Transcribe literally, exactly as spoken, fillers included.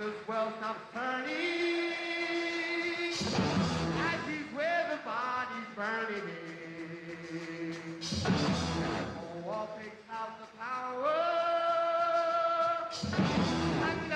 the world stops turning, that is where the body's burning. The wall takes out the power.